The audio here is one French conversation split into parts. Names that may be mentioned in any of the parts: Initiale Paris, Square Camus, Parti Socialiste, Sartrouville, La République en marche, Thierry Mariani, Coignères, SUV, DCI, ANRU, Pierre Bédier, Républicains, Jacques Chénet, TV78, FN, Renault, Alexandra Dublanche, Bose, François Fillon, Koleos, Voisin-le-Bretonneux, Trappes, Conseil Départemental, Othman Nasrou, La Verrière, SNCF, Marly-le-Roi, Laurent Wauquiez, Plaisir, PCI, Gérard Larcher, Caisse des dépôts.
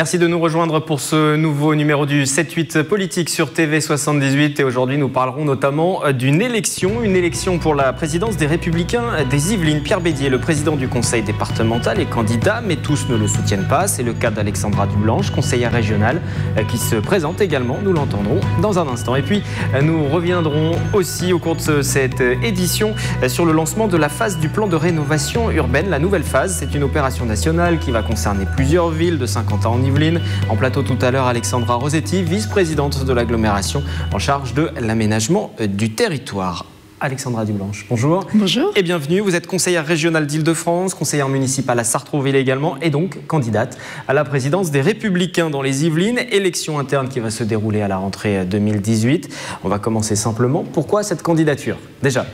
Merci de nous rejoindre pour ce nouveau numéro du 7-8 Politique sur TV78. Et aujourd'hui, nous parlerons notamment d'une élection. Une élection pour la présidence des Républicains des Yvelines. Pierre Bédier, le président du conseil départemental, est candidat, mais tous ne le soutiennent pas. C'est le cas d'Alexandra Dublanche, conseillère régionale, qui se présente également. Nous l'entendrons dans un instant. Et puis, nous reviendrons aussi au cours de cette édition sur le lancement de la phase du plan de rénovation urbaine. La nouvelle phase, c'est une opération nationale qui va concerner plusieurs villes de Saint-Quentin-en-Yvelines. En plateau tout à l'heure, Alexandra Rosetti, vice-présidente de l'agglomération en charge de l'aménagement du territoire. Alexandra Dublanche, bonjour. Bonjour. Et bienvenue, vous êtes conseillère régionale d'Île-de-France, conseillère municipale à Sartrouville également, et donc candidate à la présidence des Républicains dans les Yvelines. Élection interne qui va se dérouler à la rentrée 2018. On va commencer simplement. Pourquoi cette candidature, déjà?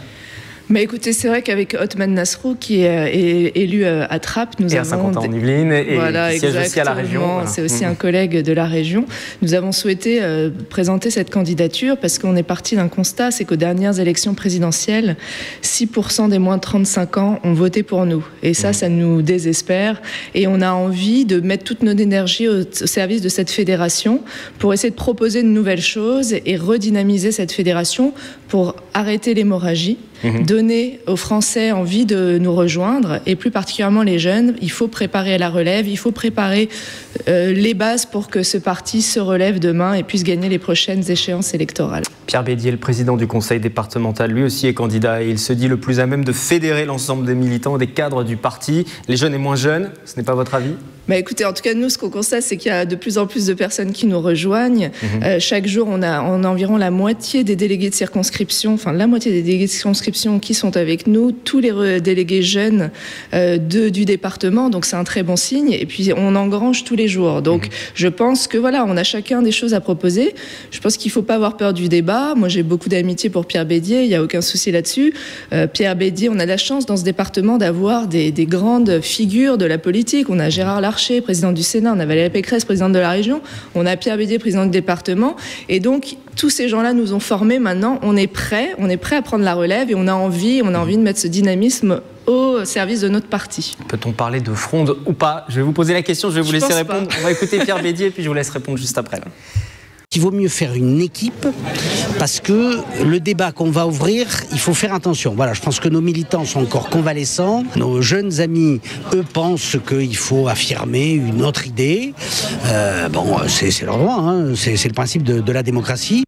Mais écoutez, c'est vrai qu'avec Othman Nasrou, qui est élu à Trappes, nous avons... à Saint-Quentin-en-Yvelines, et voilà, qui siège aussi à la région. Voilà. C'est aussi un collègue de la région. Nous avons souhaité présenter cette candidature parce qu'on est parti d'un constat, c'est qu'aux dernières élections présidentielles, 6% des moins de 35 ans ont voté pour nous. Et ça, ça nous désespère. Et on a envie de mettre toute notre énergie au service de cette fédération pour essayer de proposer de nouvelles choses et redynamiser cette fédération pour arrêter l'hémorragie, donner aux Français envie de nous rejoindre, et plus particulièrement les jeunes. Il faut préparer la relève, il faut préparer les bases pour que ce parti se relève demain et puisse gagner les prochaines échéances électorales. Pierre Bédier, le président du conseil départemental, lui aussi est candidat et il se dit le plus à même de fédérer l'ensemble des militants, des cadres du parti, les jeunes et moins jeunes. Ce n'est pas votre avis? Bah écoutez, en tout cas, nous, ce qu'on constate, c'est qu'il y a de plus en plus de personnes qui nous rejoignent. Chaque jour, on a environ la moitié des délégués de circonscription, enfin la moitié des délégués de circonscription qui sont avec nous, tous les délégués jeunes du département, donc c'est un très bon signe. Et puis, on engrange tous les jours. Donc, je pense que voilà, on a chacun des choses à proposer. Je pense qu'il ne faut pas avoir peur du débat. Moi, j'ai beaucoup d'amitié pour Pierre Bédier, il n'y a aucun souci là-dessus. Pierre Bédier, on a la chance dans ce département d'avoir des grandes figures de la politique. On a Gérard Larcher, président du Sénat, on a Valérie Pécresse, présidente de la région, on a Pierre Bédier, président du département, et donc tous ces gens-là nous ont formés. Maintenant, on est prêt à prendre la relève et on a envie de mettre ce dynamisme au service de notre parti. Peut-on parler de fronde ou pas? Je vais vous poser la question, je vais vous laisser répondre. On va écouter Pierre Bédier, puis je vous laisse répondre juste après. Il vaut mieux faire une équipe parce que le débat qu'on va ouvrir, il faut faire attention. Voilà, je pense que nos militants sont encore convalescents. Nos jeunes amis, eux, pensent qu'il faut affirmer une autre idée. Bon, c'est leur droit, hein. C'est le principe de la démocratie.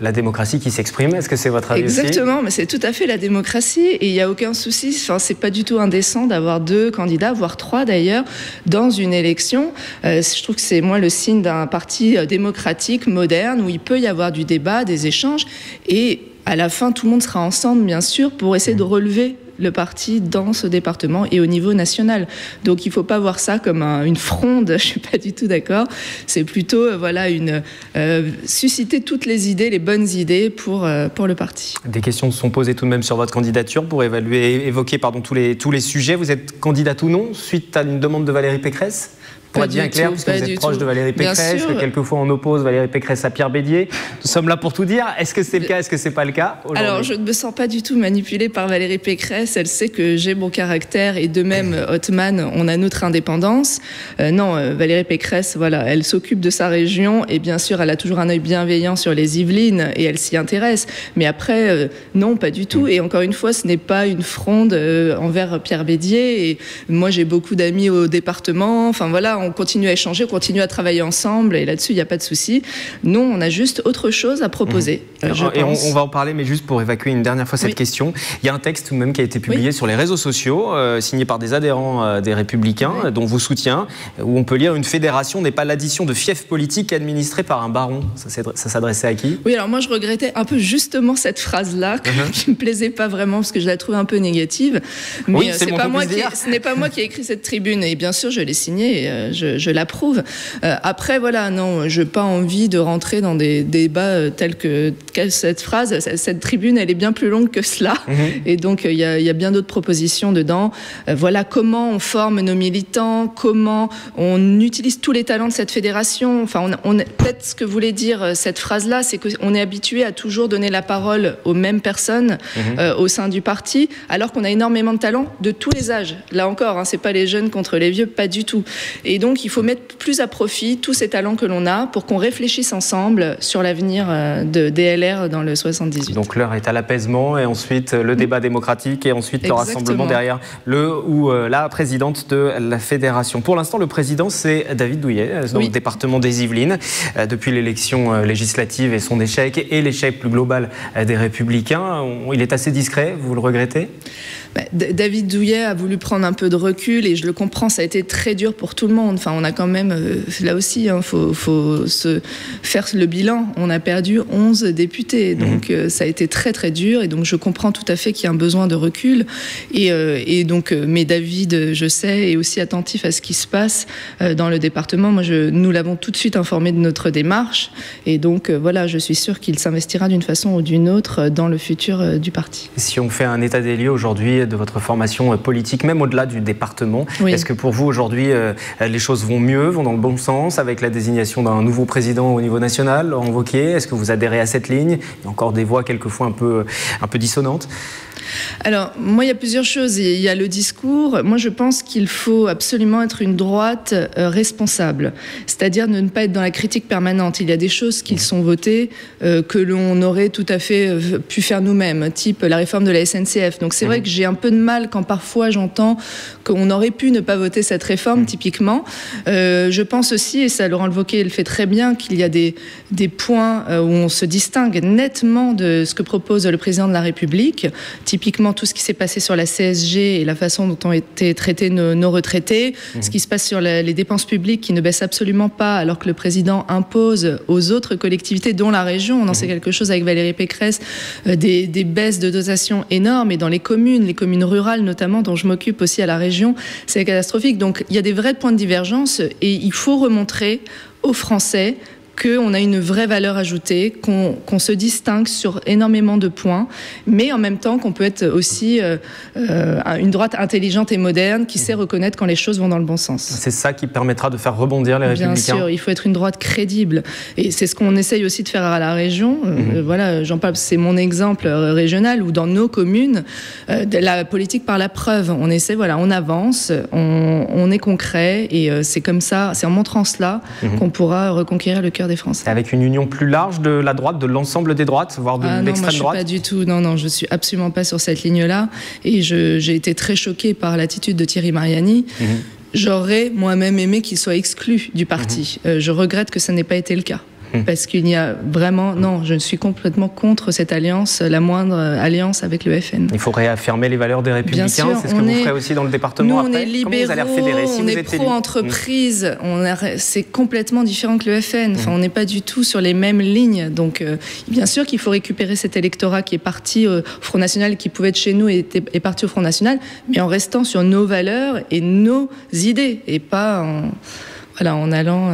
La démocratie qui s'exprime, est-ce que c'est votre avis? Exactement, mais c'est tout à fait la démocratie et il n'y a aucun souci. Enfin, c'est pas du tout indécent d'avoir deux candidats, voire trois d'ailleurs, dans une élection. Je trouve que c'est moi le signe d'un parti démocratique, moderne, où il peut y avoir du débat, des échanges et à la fin, tout le monde sera ensemble, bien sûr, pour essayer de relever le parti dans ce département et au niveau national. Donc il ne faut pas voir ça comme une fronde, je ne suis pas du tout d'accord. C'est plutôt voilà, susciter toutes les idées, les bonnes idées pour le parti. Des questions sont posées tout de même sur votre candidature pour évoquer tous les sujets. Vous êtes candidate ou non suite à une demande de Valérie Pécresse? Pour être bien clair, parce que vous êtes proche de Valérie Pécresse, que quelquefois on oppose Valérie Pécresse à Pierre Bédier. Nous sommes là pour tout dire. Est-ce que c'est le cas? Est-ce que c'est pas le cas? Alors, je ne me sens pas du tout manipulée par Valérie Pécresse. Elle sait que j'ai mon caractère et de même, Othman, on a notre indépendance. Non, Valérie Pécresse, voilà, elle s'occupe de sa région et bien sûr, elle a toujours un œil bienveillant sur les Yvelines et elle s'y intéresse. Mais après, non, pas du tout. Et encore une fois, ce n'est pas une fronde envers Pierre Bédier. Et moi, j'ai beaucoup d'amis au département. Enfin, voilà. On continue à échanger, on continue à travailler ensemble et là-dessus, il n'y a pas de souci. Non, on a juste autre chose à proposer. Et on va en parler, mais juste pour évacuer une dernière fois cette question. Il y a un texte tout de même qui a été publié sur les réseaux sociaux, signé par des adhérents des Républicains, dont vous soutient, où on peut lire « Une fédération n'est pas l'addition de fiefs politiques administrés par un baron ». Ça s'adressait à qui? Oui, alors moi, je regrettais un peu justement cette phrase-là, qui ne me plaisait pas vraiment, parce que je la trouvais un peu négative. Mais oui, ce n'est pas moi qui ai écrit cette tribune. Et bien sûr, je l'ai signée. Je l'approuve. Après, voilà, non, je n'ai pas envie de rentrer dans des débats tels que cette phrase. Cette tribune, elle est bien plus longue que cela. Et donc, il y a bien d'autres propositions dedans. Voilà comment on forme nos militants, comment on utilise tous les talents de cette fédération. Enfin, peut-être ce que voulait dire cette phrase-là, c'est qu'on est habitué à toujours donner la parole aux mêmes personnes au sein du parti, alors qu'on a énormément de talents de tous les âges. Là encore, hein, ce n'est pas les jeunes contre les vieux, pas du tout. Et donc, il faut mettre plus à profit tous ces talents que l'on a pour qu'on réfléchisse ensemble sur l'avenir de DLR dans le 78. Donc l'heure est à l'apaisement et ensuite le débat démocratique et ensuite le rassemblement derrière le ou la présidente de la fédération. Pour l'instant, le président, c'est David Douillet, dans le département des Yvelines, depuis l'élection législative et son échec et l'échec plus global des Républicains. Il est assez discret, vous le regrettez? David Douillet a voulu prendre un peu de recul et je le comprends, ça a été très dur pour tout le monde. Enfin, on a quand même, là aussi, hein, faut se faire le bilan. On a perdu 11 députés, donc ça a été très très dur et donc je comprends tout à fait qu'il y a un besoin de recul. Et donc, mais David, je sais, est aussi attentif à ce qui se passe dans le département. Moi, nous l'avons tout de suite informé de notre démarche et donc voilà, je suis sûre qu'il s'investira d'une façon ou d'une autre dans le futur du parti. Si on fait un état des lieux aujourd'hui de votre formation politique, même au-delà du département. Est-ce que pour vous, aujourd'hui, les choses vont mieux, vont dans le bon sens, avec la désignation d'un nouveau président au niveau national, Laurent Wauquiez? Est-ce que vous adhérez à cette ligne? Il y a encore des voix quelquefois un peu dissonantes. Alors, moi, il y a plusieurs choses. Il y a le discours. Moi, je pense qu'il faut absolument être une droite responsable, c'est-à-dire ne pas être dans la critique permanente. Il y a des choses qui sont votées que l'on aurait tout à fait pu faire nous-mêmes, type la réforme de la SNCF. Donc, c'est vrai que j'ai un peu de mal quand parfois j'entends qu'on aurait pu ne pas voter cette réforme, typiquement. Je pense aussi, et ça, Laurent Wauquiez le fait très bien, qu'il y a des points où on se distingue nettement de ce que propose le président de la République, typiquement tout ce qui s'est passé sur la CSG et la façon dont ont été traités nos retraités, ce qui se passe sur les dépenses publiques qui ne baissent absolument pas alors que le président impose aux autres collectivités, dont la région, on en sait quelque chose avec Valérie Pécresse, des baisses de dotations énormes, et dans les communes rurales notamment, dont je m'occupe aussi à la région, c'est catastrophique. Donc il y a des vrais points de divergence et il faut remontrer aux Français qu'on a une vraie valeur ajoutée, qu'on se distingue sur énormément de points, mais en même temps qu'on peut être aussi une droite intelligente et moderne qui sait reconnaître quand les choses vont dans le bon sens. C'est ça qui permettra de faire rebondir les Républicains. Bien sûr, il faut être une droite crédible. Et c'est ce qu'on essaye aussi de faire à la région. Voilà, j'en parle, c'est mon exemple régional, où dans nos communes, la politique par la preuve. On essaie, voilà, on avance, on est concret, et c'est comme ça, c'est en montrant cela qu'on pourra reconquérir le cœur des Français. Avec une union plus large de la droite, de l'ensemble des droites, voire de l'extrême droite? Pas du tout. Non, non, je suis absolument pas sur cette ligne-là. Et j'ai été très choquée par l'attitude de Thierry Mariani. J'aurais moi-même aimé qu'il soit exclu du parti. Je regrette que ça n'ait pas été le cas. Parce qu'il n'y a vraiment... Non, je suis complètement contre cette alliance, la moindre alliance avec le FN. Il faut réaffirmer les valeurs des Républicains, c'est ce que vous ferez aussi dans le département. Nous, on est libéraux, on est pro-entreprise, c'est complètement différent que le FN. Enfin, on n'est pas du tout sur les mêmes lignes. Donc, bien sûr qu'il faut récupérer cet électorat qui est parti au Front National, qui pouvait être chez nous et est parti au Front National, mais en restant sur nos valeurs et nos idées, et pas en... Voilà, en allant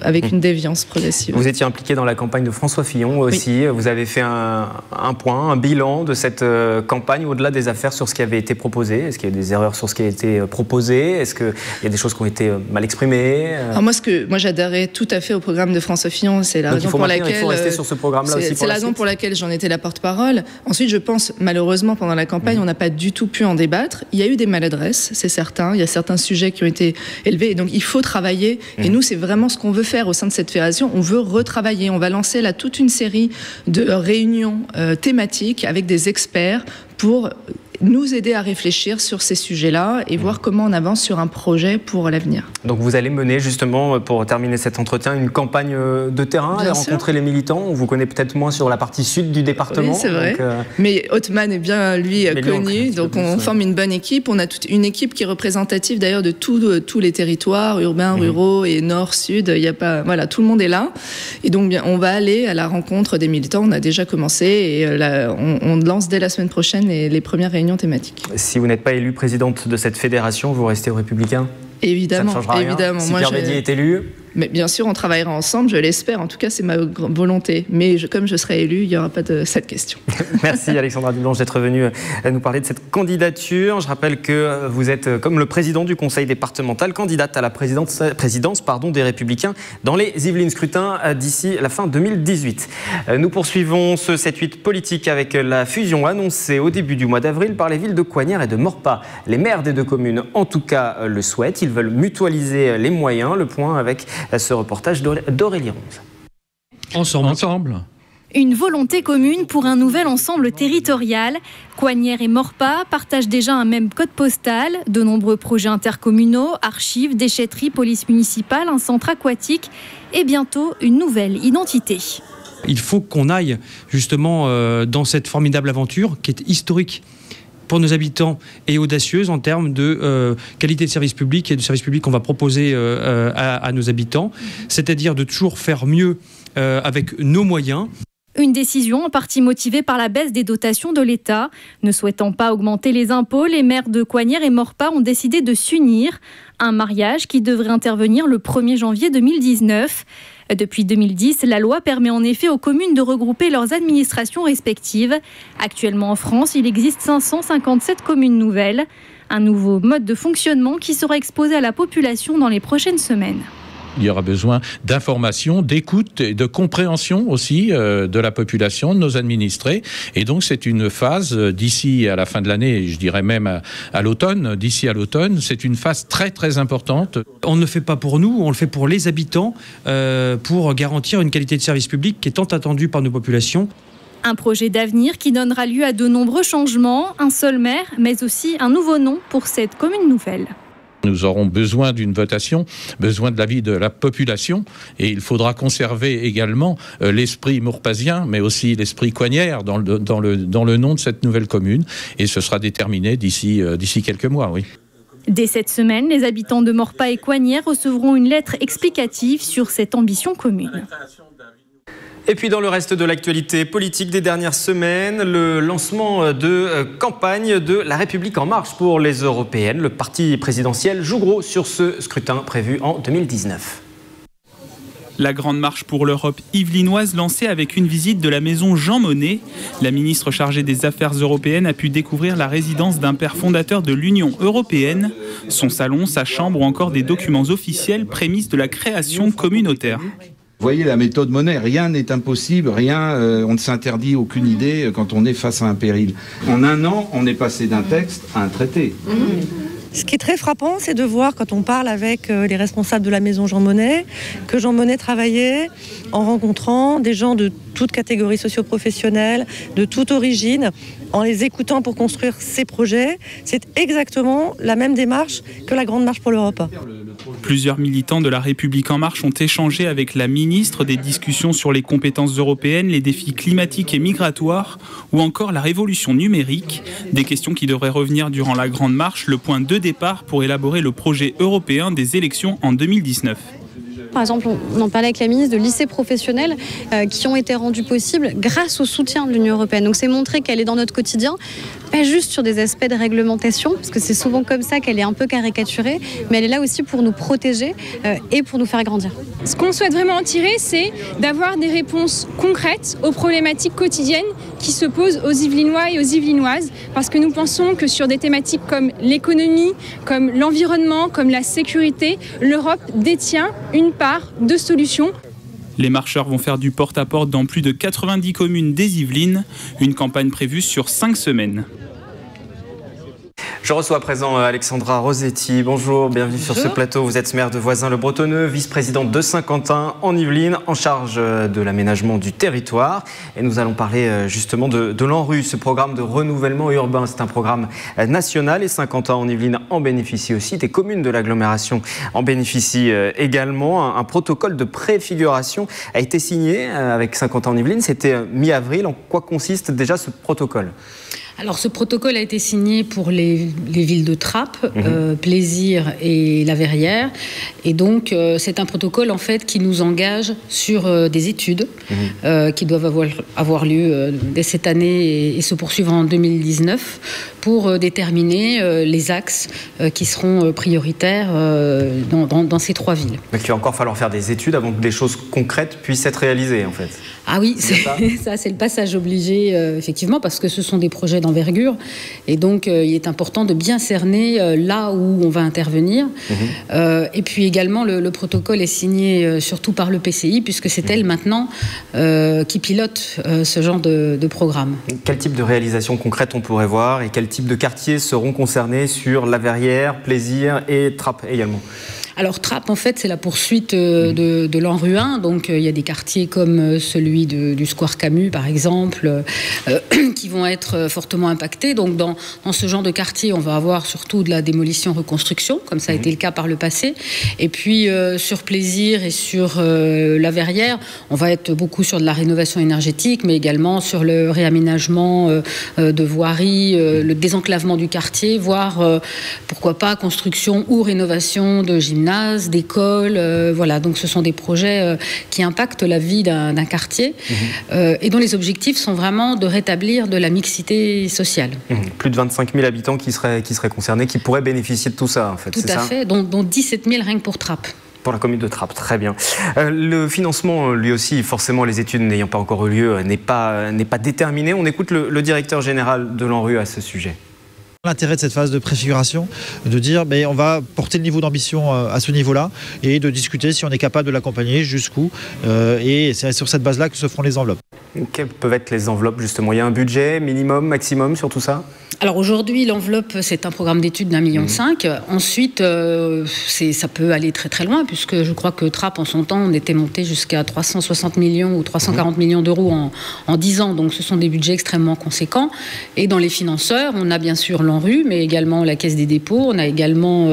avec une déviance progressive. Vous étiez impliqué dans la campagne de François Fillon aussi. Vous avez fait un point, un bilan de cette campagne, au-delà des affaires, sur ce qui avait été proposé. Est-ce qu'il y a des erreurs sur ce qui a été proposé? Est-ce qu'il y a des choses qui ont été mal exprimées? Alors moi j'adhérais tout à fait au programme de François Fillon. C'est la raison pour laquelle... Il faut rester sur ce programme-là aussi. C'est la raison pour laquelle j'en étais la porte-parole. Ensuite, je pense, malheureusement, pendant la campagne, on n'a pas du tout pu en débattre. Il y a eu des maladresses, c'est certain. Il y a certains sujets qui ont été élevés. Et donc, il faut travailler. Et nous, c'est vraiment ce qu'on veut faire au sein de cette fédération. On veut retravailler. On va lancer là toute une série de réunions thématiques avec des experts pour nous aider à réfléchir sur ces sujets-là et voir comment on avance sur un projet pour l'avenir. Donc vous allez mener justement, pour terminer cet entretien, une campagne de terrain, aller rencontrer les militants. On vous connaît peut-être moins sur la partie sud du département. Oui, c'est vrai. Donc, mais Othman est bien, lui, connu. Donc on forme une bonne équipe. On a toute une équipe qui est représentative d'ailleurs de tous les territoires, urbains, ruraux et nord, sud. Il y a pas, voilà, tout le monde est là. Et donc on va aller à la rencontre des militants. On a déjà commencé et là, on lance dès la semaine prochaine les premières réunions thématique. Si vous n'êtes pas élue présidente de cette fédération, vous restez aux Républicains? Évidemment. Ça ne changera rien. Si Pierre Bédier est élu... Mais bien sûr, on travaillera ensemble, je l'espère. En tout cas, c'est ma volonté. Mais comme je serai élue, il n'y aura pas de cette question. Merci Alexandra Dublanche d'être venue nous parler de cette candidature. Je rappelle que vous êtes, comme le président du conseil départemental, candidate à la présidence des Républicains dans les Yvelines, scrutin d'ici la fin 2018. Nous poursuivons ce 7-8 politique avec la fusion annoncée au début du mois d'avril par les villes de Coignères et de Maurepas. Les maires des deux communes, en tout cas, le souhaitent. Ils veulent mutualiser les moyens. Le point avec ce reportage d'Aurélie Ronze. Ensemble. Une volonté commune pour un nouvel ensemble territorial. Coignères et Maurepas partagent déjà un même code postal, de nombreux projets intercommunaux, archives, déchetteries, police municipale, un centre aquatique et bientôt une nouvelle identité. Il faut qu'on aille justement dans cette formidable aventure qui est historique pour nos habitants et audacieuse en termes de qualité de service public et de service public qu'on va proposer à nos habitants, c'est-à-dire de toujours faire mieux avec nos moyens. Une décision en partie motivée par la baisse des dotations de l'État. Ne souhaitant pas augmenter les impôts, les maires de Coignères et Maurepas ont décidé de s'unir. Un mariage qui devrait intervenir le 1er janvier 2019. Depuis 2010, la loi permet en effet aux communes de regrouper leurs administrations respectives. Actuellement en France, il existe 557 communes nouvelles. Un nouveau mode de fonctionnement qui sera exposé à la population dans les prochaines semaines. Il y aura besoin d'information, d'écoute et de compréhension aussi de la population, de nos administrés. Et donc c'est une phase d'ici à la fin de l'année, je dirais même à l'automne, d'ici à l'automne, c'est une phase très très importante. On ne le fait pas pour nous, on le fait pour les habitants, pour garantir une qualité de service public qui est tant attendue par nos populations. Un projet d'avenir qui donnera lieu à de nombreux changements, un seul maire, mais aussi un nouveau nom pour cette commune nouvelle. Nous aurons besoin d'une votation, besoin de l'avis de la population et il faudra conserver également l'esprit maurepasien mais aussi l'esprit coignard dans le nom de cette nouvelle commune et ce sera déterminé d'ici quelques mois, oui. Dès cette semaine, les habitants de Maurepas et Coignères recevront une lettre explicative sur cette ambition commune. Et puis dans le reste de l'actualité politique des dernières semaines, le lancement de campagne de La République en marche pour les européennes. Le parti présidentiel joue gros sur ce scrutin prévu en 2019. La grande marche pour l'Europe yvelinoise lancée avec une visite de la maison Jean Monnet. La ministre chargée des Affaires européennes a pu découvrir la résidence d'un père fondateur de l'Union européenne, son salon, sa chambre ou encore des documents officiels prémices de la création communautaire. Vous voyez la méthode Monnet, rien n'est impossible, rien, on ne s'interdit aucune idée quand on est face à un péril. En un an, on est passé d'un texte à un traité. Ce qui est très frappant, c'est de voir quand on parle avec les responsables de la maison Jean Monnet, que Jean Monnet travaillait en rencontrant des gens de toute catégorie socio-professionnelle, de toute origine, en les écoutant pour construire ses projets. C'est exactement la même démarche que la Grande Marche pour l'Europe. Plusieurs militants de La République en marche ont échangé avec la ministre des discussions sur les compétences européennes, les défis climatiques et migratoires ou encore la révolution numérique. Des questions qui devraient revenir durant la Grande Marche, le point de départ pour élaborer le projet européen des élections en 2019. Par exemple, on en parlait avec la ministre de lycées professionnels qui ont été rendus possibles grâce au soutien de l'Union européenne. Donc c'est montrer qu'elle est dans notre quotidien, pas juste sur des aspects de réglementation, parce que c'est souvent comme ça qu'elle est un peu caricaturée, mais elle est là aussi pour nous protéger et pour nous faire grandir. Ce qu'on souhaite vraiment en tirer, c'est d'avoir des réponses concrètes aux problématiques quotidiennes qui se posent aux Yvelinois et aux Yvelinoises, parce que nous pensons que sur des thématiques comme l'économie, comme l'environnement, comme la sécurité, l'Europe détient une part de solutions. Les marcheurs vont faire du porte-à-porte dans plus de 90 communes des Yvelines, une campagne prévue sur 5 semaines. Je reçois à présent Alexandra Rosetti. Bonjour, bienvenue sur ce plateau. Vous êtes maire de Voisin-le-Bretonneux, vice-présidente de Saint-Quentin-en-Yvelines, en charge de l'aménagement du territoire. Et nous allons parler justement de l'ANRU, ce programme de renouvellement urbain. C'est un programme national et Saint-Quentin-en-Yvelines en bénéficie aussi. Des communes de l'agglomération en bénéficient également. Un protocole de préfiguration a été signé avec Saint-Quentin-en-Yvelines. C'était mi-avril. En quoi consiste déjà ce protocole ? Alors, ce protocole a été signé pour les villes de Trappes, Plaisir et La Verrière. Et donc, c'est un protocole, en fait, qui nous engage sur des études qui doivent avoir lieu dès cette année et se poursuivre en 2019 pour déterminer les axes qui seront prioritaires dans ces trois villes. Mais il va encore falloir faire des études avant que des choses concrètes puissent être réalisées, en fait. Ah oui, ça c'est le passage obligé, effectivement, parce que ce sont des projets d'envergure. Et donc, il est important de bien cerner là où on va intervenir. Et puis également, le protocole est signé surtout par le PCI, puisque c'est elle maintenant qui pilote ce genre de programme. Quel type de réalisation concrète on pourrait voir et quel type de quartiers seront concernés sur La Verrière, Plaisir et Trappes également? Alors Trappes, en fait, c'est la poursuite de l'ANRU 1. Donc, il y a des quartiers comme celui du Square Camus, par exemple, qui vont être fortement impactés. Donc, dans ce genre de quartier, on va avoir surtout de la démolition-reconstruction, comme ça a été le cas par le passé. Et puis, sur Plaisir et sur La Verrière, on va être beaucoup sur de la rénovation énergétique, mais également sur le réaménagement de voiries, le désenclavement du quartier, voire, pourquoi pas, construction ou rénovation de gymnases, d'écoles, voilà. Donc, ce sont des projets qui impactent la vie d'un quartier et dont les objectifs sont vraiment de rétablir de la mixité sociale. Plus de 25 000 habitants qui seraient concernés, qui pourraient bénéficier de tout ça, en fait. Tout à fait, dont 17 000 rien que pour Trappes. Pour la commune de Trappes, très bien. Le financement, lui aussi, forcément, les études n'ayant pas encore eu lieu, n'est pas déterminé. On écoute le directeur général de l'ANRU à ce sujet. L'intérêt de cette phase de préfiguration, de dire mais on va porter le niveau d'ambition à ce niveau-là et de discuter si on est capable de l'accompagner, jusqu'où. Et c'est sur cette base-là que se feront les enveloppes. Quelles peuvent être les enveloppes, justement? Il y a un budget minimum, maximum sur tout ça? Alors aujourd'hui, l'enveloppe, c'est un programme d'études d'1,5 million. Ensuite, ça peut aller très très loin, puisque je crois que Trappes, en son temps, on était monté jusqu'à 360 millions ou 340 millions d'euros en 10 ans. Donc ce sont des budgets extrêmement conséquents. Et dans les financeurs, on a bien sûr l'ANRU, mais également la Caisse des dépôts, on a également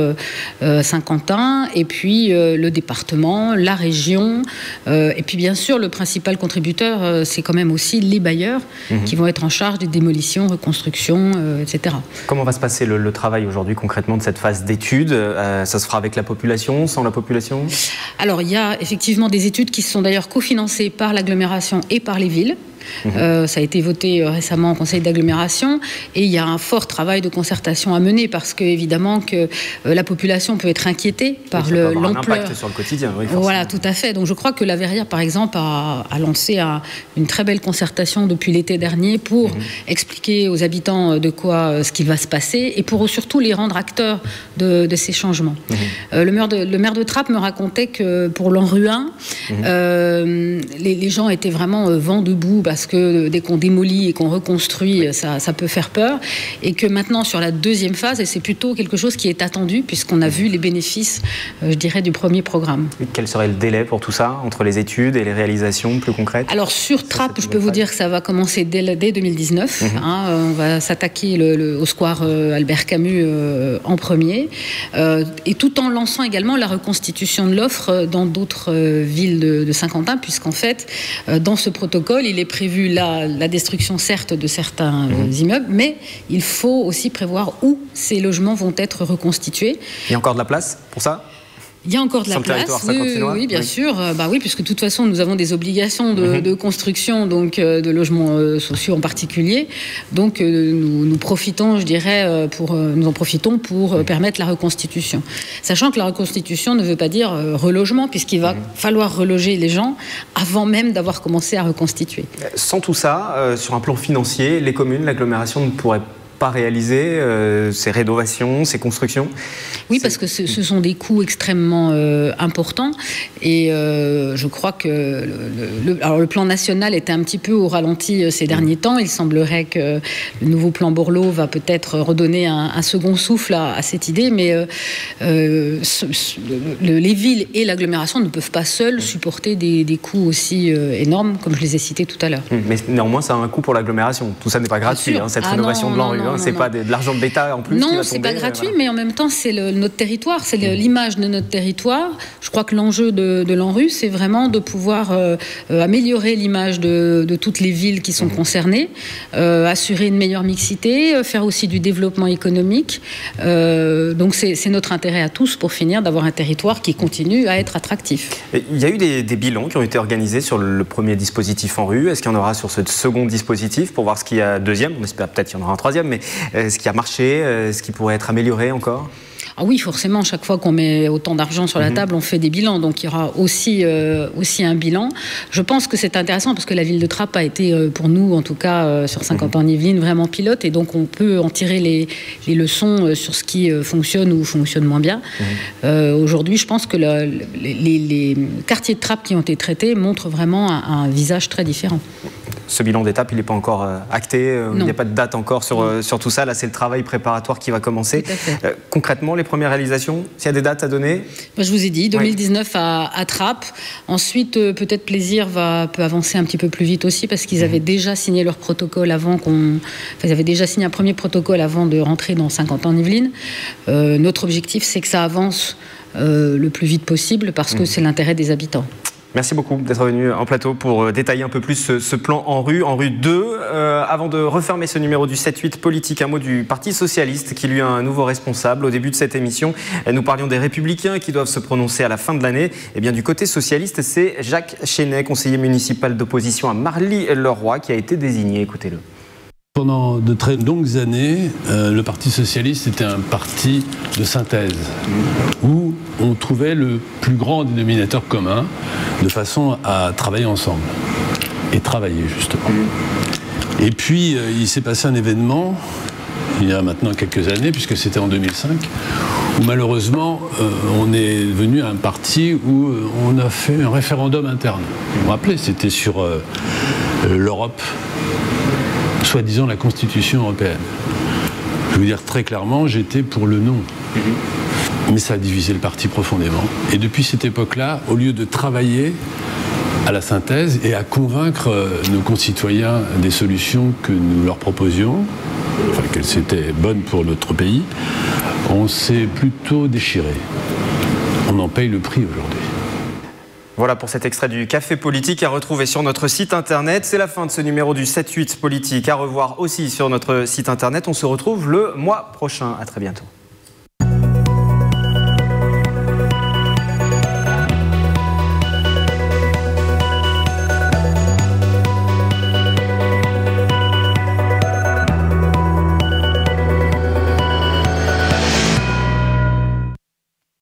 Saint-Quentin, et puis le département, la région. Et puis bien sûr, le principal contributeur, c'est quand même aussi les bailleurs qui vont être en charge des démolitions, reconstructions, etc. Comment va se passer le travail aujourd'hui concrètement de cette phase d'études? Ça se fera avec la population, sans la population? Alors il y a effectivement des études qui sont d'ailleurs cofinancées par l'agglomération et par les villes. Ça a été voté récemment au conseil d'agglomération et il y a un fort travail de concertation à mener parce que évidemment que la population peut être inquiétée par l'ampleur sur le quotidien. Oui, voilà, tout à fait. Donc je crois que La Verrière par exemple a lancé une très belle concertation depuis l'été dernier pour expliquer aux habitants de quoi ce qu'il va se passer et pour surtout les rendre acteurs de ces changements. Le maire de Trappes me racontait que pour l'ANRU 1 les gens étaient vraiment vent debout. Parce que dès qu'on démolit et qu'on reconstruit, ça peut faire peur. Et que maintenant, sur la deuxième phase, et c'est plutôt quelque chose qui est attendu, puisqu'on a vu les bénéfices, je dirais, du premier programme. Quel serait le délai pour tout ça, entre les études et les réalisations plus concrètes? Alors, sur Trappes, je peux vous dire que ça va commencer dès 2019. On va s'attaquer au square Albert Camus en premier. Et tout en lançant également la reconstitution de l'offre dans d'autres villes de Saint-Quentin, puisqu'en fait, dans ce protocole, il est prévu la destruction certes de certains immeubles, mais il faut aussi prévoir où ces logements vont être reconstitués. Il y a encore de la place pour ça ? Il y a encore de la place, oui, bien sûr. Bah oui, puisque de toute façon, nous avons des obligations de construction, donc de logements sociaux en particulier. Donc, nous profitons, je dirais, pour permettre la reconstitution. Sachant que la reconstitution ne veut pas dire relogement, puisqu'il va falloir reloger les gens avant même d'avoir commencé à reconstituer. Sans tout ça, sur un plan financier, les communes, l'agglomération ne pourraient pas réaliser ces rénovations, ces constructions? Oui, parce que ce sont des coûts extrêmement importants et je crois que le plan national était un petit peu au ralenti ces derniers temps. Il semblerait que le nouveau plan Borloo va peut-être redonner un second souffle à cette idée, mais les villes et l'agglomération ne peuvent pas seules supporter des coûts aussi énormes comme je les ai cités tout à l'heure. Mais néanmoins, ça a un coût pour l'agglomération. Tout ça n'est pas gratuit, hein, cette rénovation de l'ANRU. hein, c'est pas de l'argent de l'État en plus. Non, c'est pas gratuit, voilà. Mais en même temps, c'est notre territoire, c'est l'image de notre territoire. Je crois que l'enjeu de l'ANRU, c'est vraiment de pouvoir améliorer l'image de toutes les villes qui sont concernées, assurer une meilleure mixité, faire aussi du développement économique. Donc c'est notre intérêt à tous, pour finir, d'avoir un territoire qui continue à être attractif. Et il y a eu des bilans qui ont été organisés sur le premier dispositif ANRU. Est-ce qu'il y en aura sur ce second dispositif pour voir ce qu'il y a deuxième? On espère peut-être qu'il y en aura un troisième, mais ce qui a marché, ce qui pourrait être amélioré encore? Ah oui, forcément, chaque fois qu'on met autant d'argent sur la table, on fait des bilans. Donc, il y aura aussi un bilan. Je pense que c'est intéressant parce que la ville de Trappes a été, pour nous, en tout cas, sur Saint-Quentin-en-Yvelines, vraiment pilote. Et donc, on peut en tirer les leçons sur ce qui fonctionne ou fonctionne moins bien. Aujourd'hui, je pense que les quartiers de Trappes qui ont été traités montrent vraiment un visage très différent. Ce bilan d'étape, il n'est pas encore acté. Il n'y a pas de date encore sur tout ça. Là, c'est le travail préparatoire qui va commencer. Concrètement, les premières réalisations, s'il y a des dates à donner? Je vous ai dit, 2019 à Trappes. Ensuite, peut-être Plaisir peut avancer un petit peu plus vite aussi, parce qu'ils avaient déjà signé leur protocole avant qu'on... Enfin, ils avaient déjà signé un premier protocole avant de rentrer dans Saint-Quentin-en-Yvelines. Notre objectif, c'est que ça avance le plus vite possible, parce que c'est l'intérêt des habitants. Merci beaucoup d'être venu en plateau pour détailler un peu plus ce plan ANRU 2. Avant de refermer ce numéro du 7-8 Politique, un mot du Parti Socialiste qui lui a un nouveau responsable. Au début de cette émission, nous parlions des Républicains qui doivent se prononcer à la fin de l'année. Et bien du côté socialiste, c'est Jacques Chénet, conseiller municipal d'opposition à Marly-le-Roi, qui a été désigné. Écoutez-le. Pendant de très longues années, le Parti Socialiste était un parti de synthèse où on trouvait le plus grand dénominateur commun de façon à travailler ensemble et travailler justement. Et puis il s'est passé un événement il y a maintenant quelques années, puisque c'était en 2005, où malheureusement on est venu à un parti où on a fait un référendum interne. Vous vous rappelez, c'était sur l'Europe, soi-disant la Constitution européenne. Je veux dire très clairement, j'étais pour le non. Mais ça a divisé le parti profondément. Et depuis cette époque-là, au lieu de travailler à la synthèse et à convaincre nos concitoyens des solutions que nous leur proposions, enfin qu'elles étaient bonnes pour notre pays, on s'est plutôt déchiré. On en paye le prix aujourd'hui. Voilà pour cet extrait du Café Politique à retrouver sur notre site internet. C'est la fin de ce numéro du 7-8 Politique à revoir aussi sur notre site internet. On se retrouve le mois prochain. À très bientôt.